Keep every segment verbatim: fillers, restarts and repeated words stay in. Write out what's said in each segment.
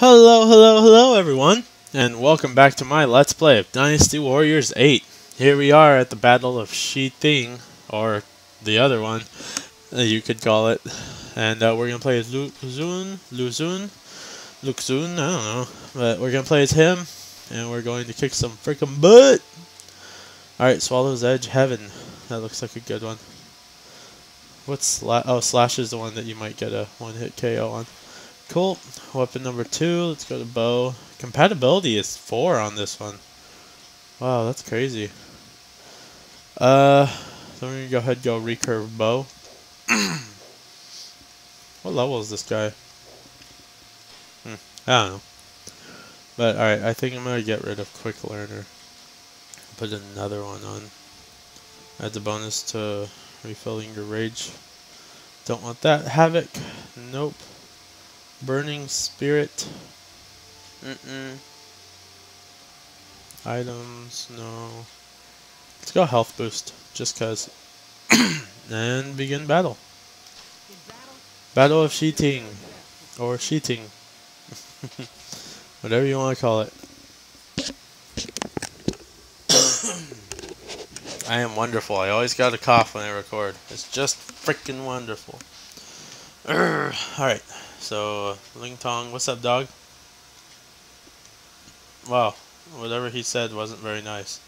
Hello, hello, hello everyone, and welcome back to my Let's Play of Dynasty Warriors eight. Here we are at the Battle of Shiding, or the other one, you could call it. And uh, we're going to play as Lu Xun, Lu Xun, Lu Xun, I don't know, but we're going to play as him, and we're going to kick some freaking butt! Alright, Swallow's Edge Heaven, that looks like a good one. What's Slash? Oh, Slash is the one that you might get a one-hit K O on. Cool. Weapon number two. Let's go to bow. Compatibility is four on this one. Wow, that's crazy. Uh, so we're gonna go ahead and go recurve bow. What level is this guy? Hmm, I don't know. But alright, I think I'm gonna get rid of Quick Learner. Put another one on. Adds a bonus to refilling your rage. Don't want that. Havoc. Nope. Burning Spirit. Mm-mm. Items, no. Let's go health boost, just cause. And begin battle. Battle of Shiding. Or Shiding. Whatever you want to call it. I am wonderful. I always got a cough when I record. It's just freaking wonderful. Alright. So, uh, Ling Tong, what's up, dog? Wow, whatever he said wasn't very nice.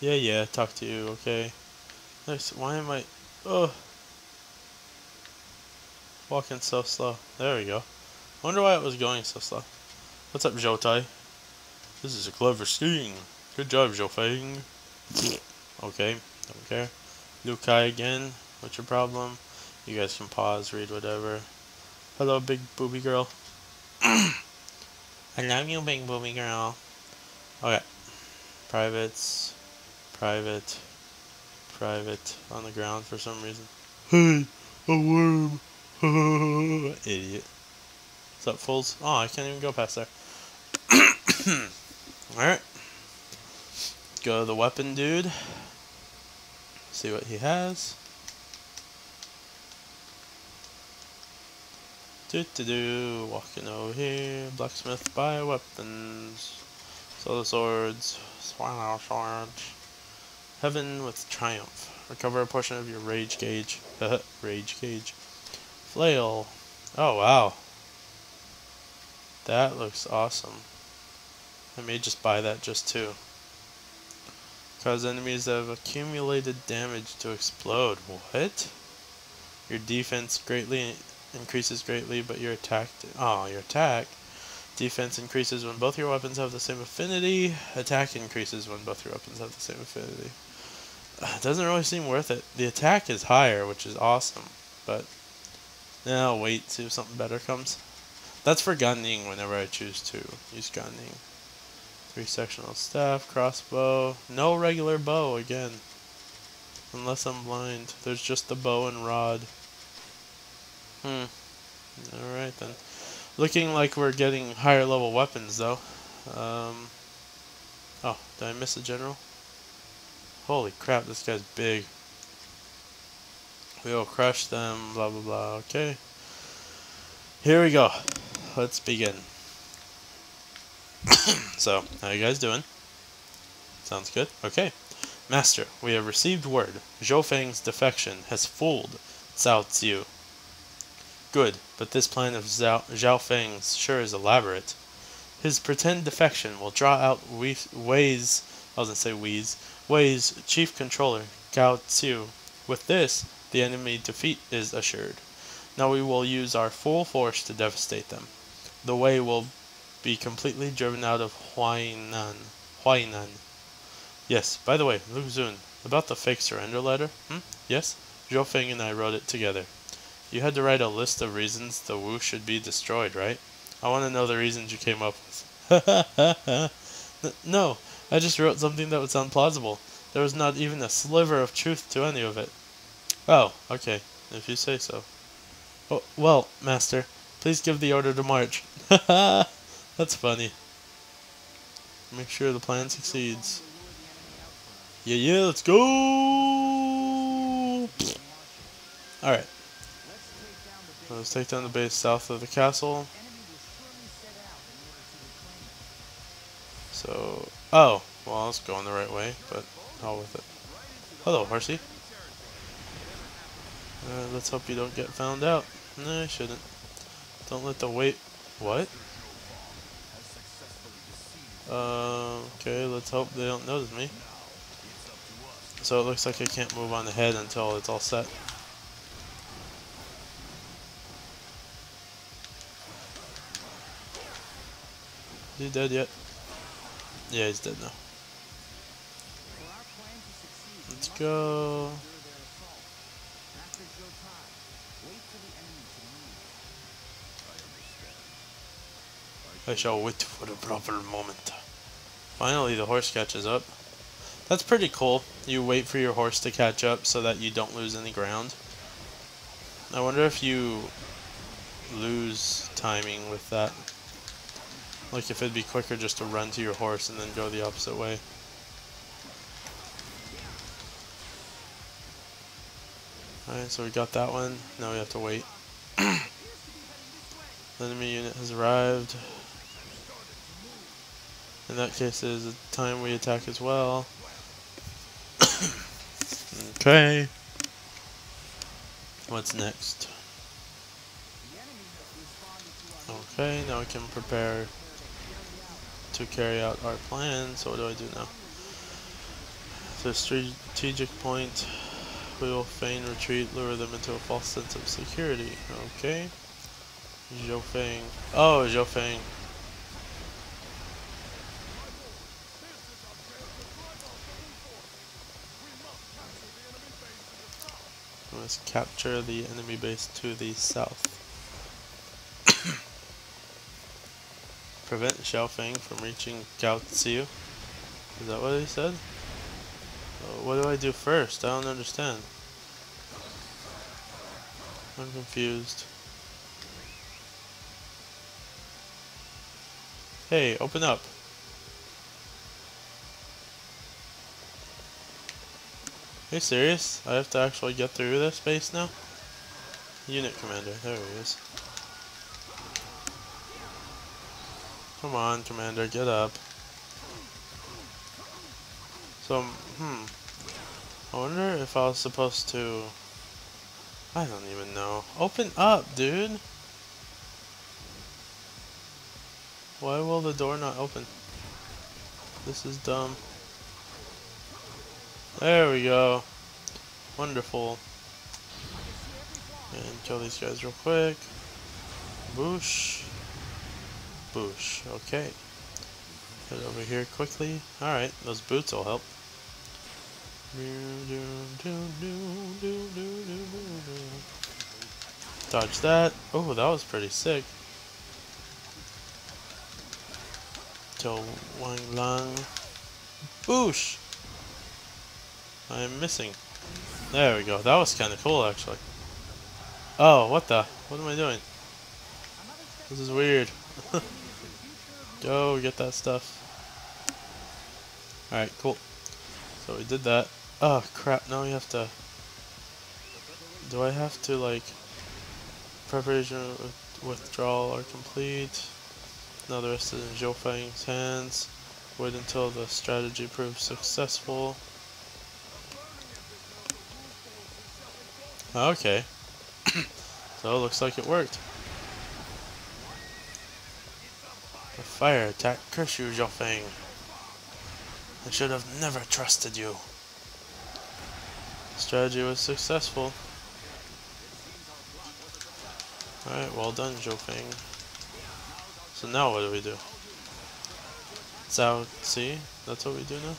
Yeah, yeah, talk to you, okay. Nice, why am I... Oh! Walking so slow. There we go. Wonder why it was going so slow. What's up, Zhou Tai? This is a clever scheme. Good job, Zhou Feng. Okay, don't care. Liu Kai again, what's your problem? You guys can pause, read, whatever. Hello, big booby girl. I love you, big booby girl. Okay. Privates. Private. Private. On the ground for some reason. Hey, a worm. Idiot. What's up, fools? Oh, I can't even go past there. Alright. Go to the weapon dude. See what he has. Do to do, walking over here, blacksmith buy weapons, sell the swords, swallow swords, heaven with triumph, recover a portion of your rage gauge, rage gauge, flail, oh wow, that looks awesome, I may just buy that just too, cause enemies that have accumulated damage to explode, what, your defense greatly increases greatly, but your attack... Oh, your attack. Defense increases when both your weapons have the same affinity. Attack increases when both your weapons have the same affinity. It doesn't really seem worth it. The attack is higher, which is awesome. But... Now, wait, see if something better comes. That's for gunning whenever I choose to use gunning. Three sectional staff, crossbow. No regular bow, again. Unless I'm blind. There's just the bow and rod. Hmm. Alright then. Looking like we're getting higher level weapons though. Um, oh, did I miss a general? Holy crap, this guy's big. We will crush them, blah blah blah. Okay. Here we go. Let's begin. So, how you guys doing? Sounds good? Okay. Master, we have received word. Zhou Feng's defection has fooled Cao Tzu. Good, but this plan of Zhao, Zhao Feng's sure is elaborate. His pretend defection will draw out Wei's, I was gonna say Wei's, Wei's chief controller, Cao Xiu. With this, the enemy defeat is assured. Now we will use our full force to devastate them. The Wei will be completely driven out of Huainan. Huainan. Yes, by the way, Lu Xun, about the fake surrender letter, hmm? Yes? Zhou Feng and I wrote it together. You had to write a list of reasons the Wu should be destroyed, right? I want to know the reasons you came up with. No, I just wrote something that would sound plausible. There was not even a sliver of truth to any of it. Oh, okay, if you say so. Oh, well, Master, please give the order to march. That's funny. Make sure the plan succeeds. Yeah, yeah, let's go! Alright. Let's take down the base south of the castle. So, oh, well, I was going the right way, but hell with it. Hello, horsey. Uh, let's hope you don't get found out. No, I shouldn't. Don't let the weight. What? Uh, okay, let's hope they don't notice me. So it looks like I can't move on ahead until it's all set. Is he dead yet? Yeah, he's dead now. Let's go. I shall wait for the proper moment. Finally, the horse catches up. That's pretty cool. You wait for your horse to catch up so that you don't lose any ground. I wonder if you lose timing with that. Like if it'd be quicker just to run to your horse and then go the opposite way. Alright, so we got that one. Now we have to wait. The enemy unit has arrived. In that case, it is the time we attack as well. Okay. What's next? Okay, now we can prepare to carry out our plan. So what do I do now? So strategic point. We will feign retreat, lure them into a false sense of security. Okay. Zhou Feng. Oh, Zhou Feng. Let's capture the enemy base to the south. Prevent Xiaofeng from reaching Cao Xiu. Is that what he said? Uh, what do I do first? I don't understand. I'm confused. Hey, open up. Are you serious? I have to actually get through this base now? Unit commander, there he is. Come on, commander, get up. So, hmm. I wonder if I was supposed to... I don't even know. Open up, dude! Why will the door not open? This is dumb. There we go. Wonderful. And kill these guys real quick. Boosh. Boosh. Okay. Get over here quickly. Alright, those boots will help. Dodge that. Oh, that was pretty sick. Till Wang Lang. Boosh! I'm missing. There we go. That was kind of cool, actually. Oh, what the? What am I doing? This is weird. Go get that stuff. Alright, cool. So we did that. Oh, crap. Now we have to... Do I have to, like... Preparation with withdrawal are complete. Now the rest is in Zhou Feng's hands. Wait until the strategy proves successful. Okay. So it looks like it worked. A fire attack. Curse you, Zhou Feng. I should have never trusted you. The strategy was successful. Alright, well done, Zhou Feng. So now what do we do? Zhaozi? That's what we do now?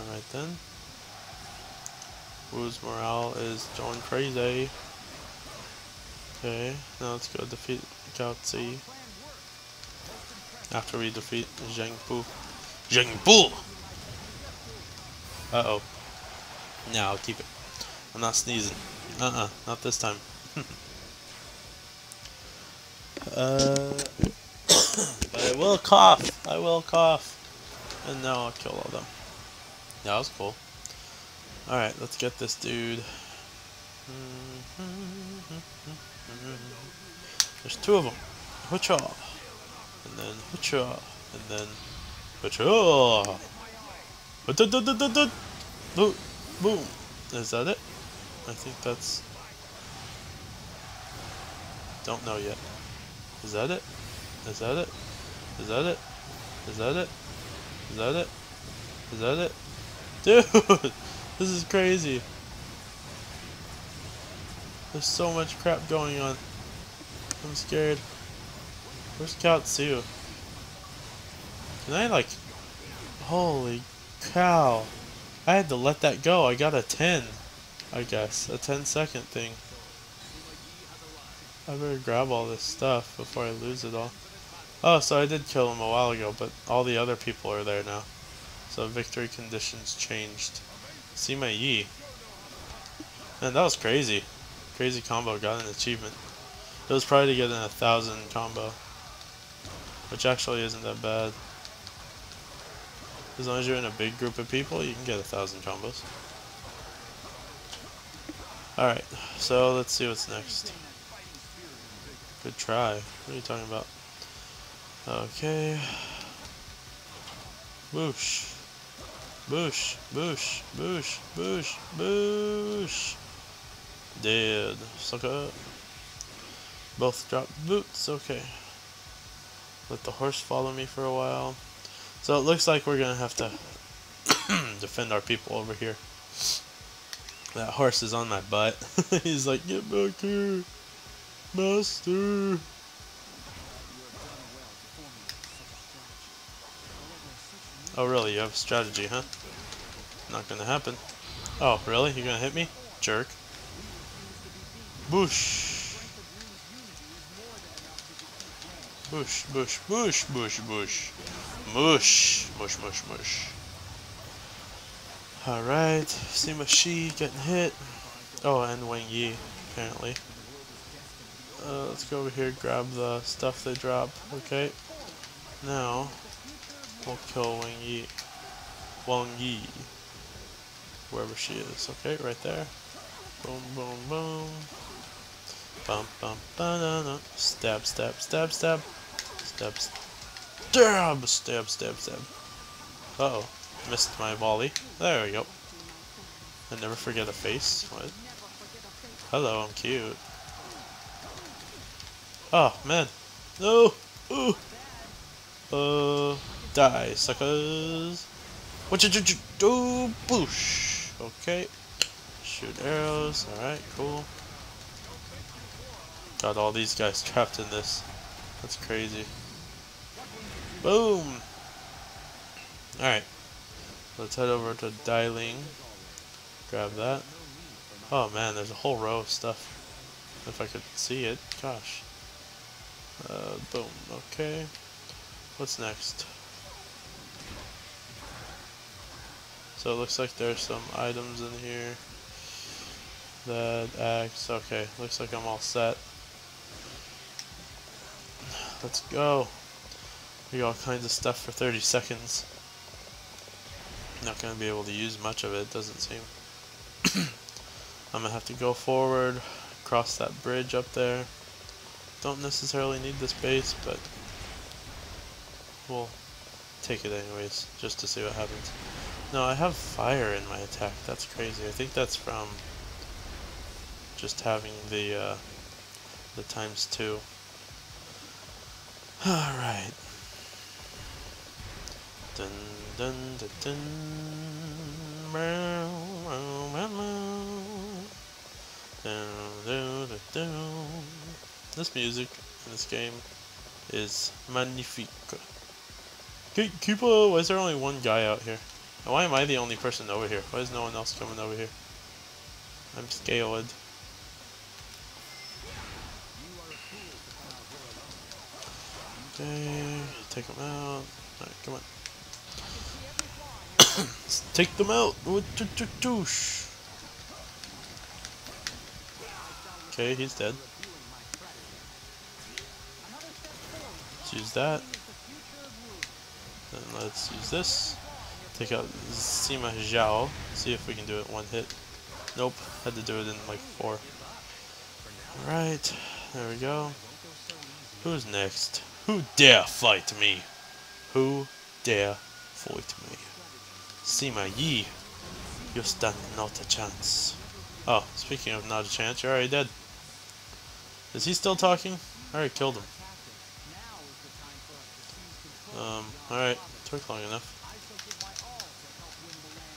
Alright then. Wu's morale is going crazy. Okay, now let's go defeat Cao Tzu. After we defeat Zhang Pu. Zhang Pu! Uh oh. Now I'll keep it. I'm not sneezing. Uh uh, not this time. uh, but I will cough! I will cough! And now I'll kill all of them. That was cool. Alright, let's get this dude. Mm-hmm. There's two of them. Hucha, and then Hucha, and then Hucha. Boom, boom. Is that it? I think that's. Don't know yet. Is that it? Is that it? Is that it? Is that it? Is that it? Is that it? Dude, this is crazy. There's so much crap going on. I'm scared. Where's Cao Tzu? Can I like... Holy cow. I had to let that go. I got a ten. I guess. A ten second thing. I better grab all this stuff before I lose it all. Oh, so I did kill him a while ago, but all the other people are there now. So victory conditions changed. Sima Yi. Man, that was crazy. Crazy combo got an achievement. It was probably to get in a thousand combo, which actually isn't that bad. As long as you're in a big group of people, you can get a thousand combos. Alright, so let's see what's next. Good try. What are you talking about? Okay. Boosh. Boosh. Boosh. Boosh. Boosh. Boosh. Dead. Sucker. Both drop boots. Okay. Let the horse follow me for a while. So it looks like we're going to have to defend our people over here. That horse is on my butt. He's like, get back here. Master. Oh really, you have a strategy, huh? Not gonna happen. Oh really, you're gonna hit me? Jerk. Boosh. Boosh, boosh, boosh, boosh, boosh. Mush. Mush, mush, mush. Alright, Sima Shi getting hit. Oh, and Wang Yi, apparently. Uh, let's go over here, grab the stuff they drop. Okay. Now, we'll kill Wang Yi. Wang Yi. Wherever she is. Okay, right there. Boom, boom, boom. Bum, bum, banana. Stab, stab, stab, stab. Stab, stab, stab, stab, stab. Uh-oh. Missed my volley. There we go. I never forget a face. What? Hello, I'm cute. Oh, man. No! Ooh! Uh, die, suckers! What did you do? Boosh! Okay. Shoot arrows. Alright, cool. Got all these guys trapped in this. That's crazy. Boom! Alright. Let's head over to Diling. Grab that. Oh, man, there's a whole row of stuff. If I could see it. Gosh. Uh, boom, okay. What's next? So it looks like there's some items in here. That axe, okay. Looks like I'm all set. Let's go. We got all kinds of stuff for thirty seconds. Not gonna be able to use much of it, doesn't seem. I'm gonna have to go forward, cross that bridge up there. Don't necessarily need this base, but we'll take it anyways, just to see what happens. No, I have fire in my attack. That's crazy. I think that's from just having the uh, the times two. All right. Dun dun dun dun. Meow meow meow meow. Dun dun dun dun. This music in this game is magnifique. Gatekeeper! Why is there only one guy out here? And why am I the only person over here? Why is no one else coming over here? I'm scaled. Okay, take them out. Alright, come on. Let's take them out! Okay, he's dead. Let's use that. Then let's use this. Take out Sima Zhao. See if we can do it one hit. Nope. Had to do it in like four. Alright. There we go. Who's next? Who dare fight me? Who dare fight me? Sima Yi, you stand not a chance. Oh, speaking of not a chance, you're already dead. Is he still talking? I already killed him. Um, alright, took long enough.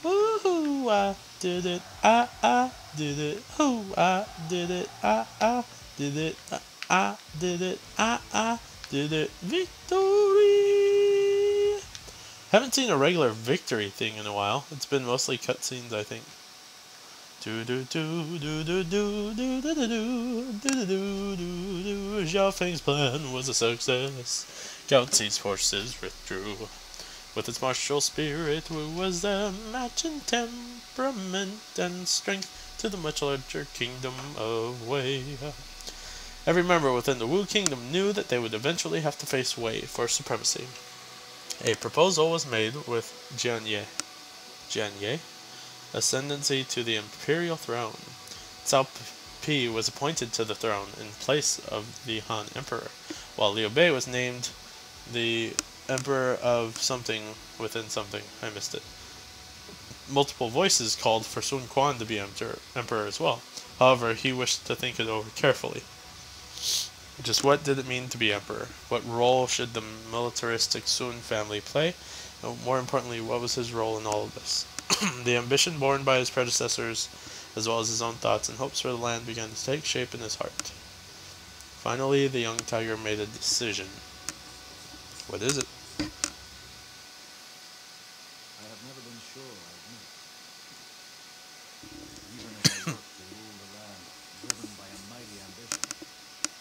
Woohoo, I did it, I, I did it, who, I did it, I, I did it, I, I did it, I, I did it, victory! Haven't seen a regular victory thing in a while. It's been mostly cutscenes, I think. Do do do do do do do do do do do do do. Zhao Feng's plan was a success. Cao Tzu's forces withdrew. With its martial spirit, Wu was a match in temperament and strength to the much larger kingdom of Wei. Every member within the Wu kingdom knew that they would eventually have to face Wei for supremacy. A proposal was made with Jianye. Jianye. Ascendancy to the imperial throne. Cao Pi was appointed to the throne in place of the Han Emperor, while Liu Bei was named the Emperor of something within something. I missed it. Multiple voices called for Sun Quan to be emperor, emperor as well. However, he wished to think it over carefully. Just what did it mean to be emperor? What role should the militaristic Sun family play? And more importantly, what was his role in all of this? The ambition borne by his predecessors, as well as his own thoughts and hopes for the land, began to take shape in his heart. Finally, the young tiger made a decision. What is it? I have never been sure, I admit. Even if I worked to rule the land, driven by a mighty ambition,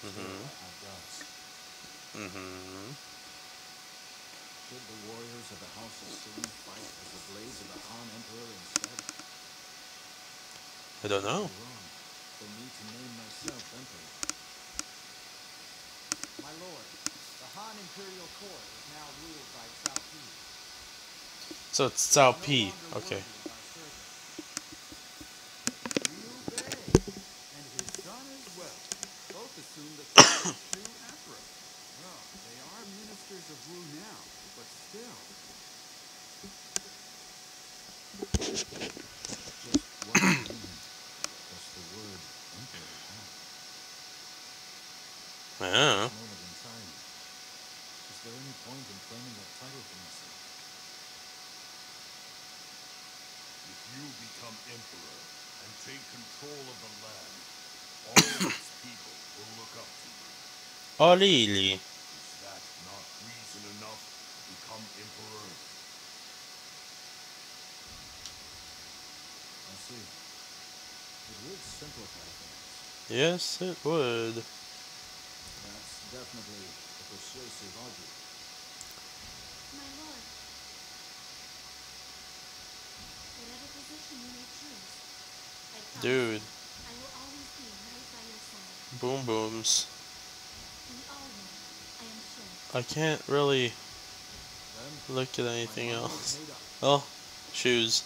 mm-hmm. I have doubts. Mm-hmm. Should the warriors of the House of Sun fight as the blades of the Han Emperor instead? I don't know. For me to name myself Emperor. My lord, the Han Imperial Court is now ruled by Cao Pi. So it's Cao Pi, okay. Oh, really? Is that not reason enough to become emperor? I see. It would simplify things. Yes, it would. That's definitely a persuasive argument. My lord, whatever position you may choose, I promise, dude, I will always be right by your side. Boom booms. I can't really look at anything else. Oh, shoes.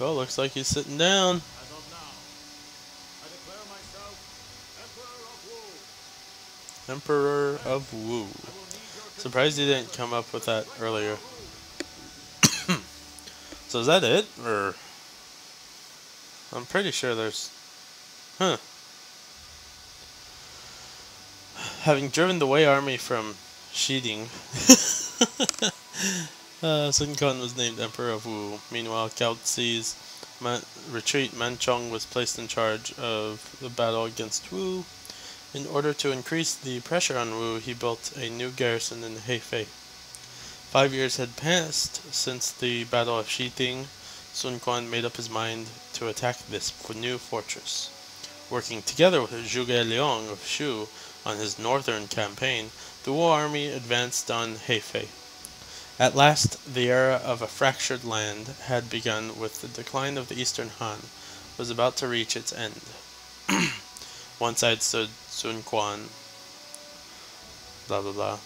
Oh, looks like he's sitting down. Emperor of Wu. Surprised he didn't come up with that earlier. So is that it? Or I'm pretty sure there's... Huh. Having driven the Wei army from Shiding, uh, Sun Quan was named Emperor of Wu. Meanwhile, Cao Tzu's man retreat, Man Chong was placed in charge of the battle against Wu. In order to increase the pressure on Wu, he built a new garrison in Hefei. Five years had passed since the Battle of Shiding. Sun Quan made up his mind to attack this new fortress. Working together with Zhuge Liang of Shu on his northern campaign, the Wu army advanced on Hefei. At last, the era of a fractured land had begun with the decline of the Eastern Han, was about to reach its end. One side stood Sun Quan, blah blah blah,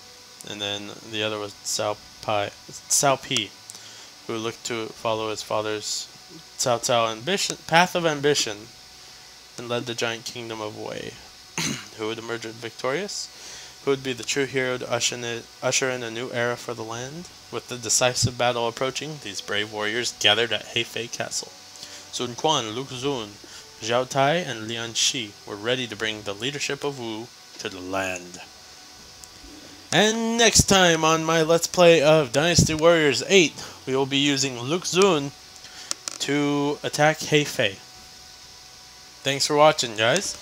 and then the other was Cao Pi, Cao Pi, who looked to follow his father's Cao Cao ambition, path of ambition. and led the giant kingdom of Wei, who would emerge victorious, who would be the true hero to usher in, it, usher in a new era for the land. With the decisive battle approaching, these brave warriors gathered at Hefei Castle. Sun Quan, Lu Xun, Zhou Tai, and Lian Shi were ready to bring the leadership of Wu to the land. And next time on my Let's Play of Dynasty Warriors eight, we will be using Lu Xun to attack Hefei. Thanks for watching, guys.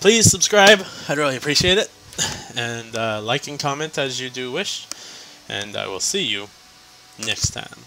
Please subscribe. I'd really appreciate it. And uh, like and comment as you do wish. And I will see you next time.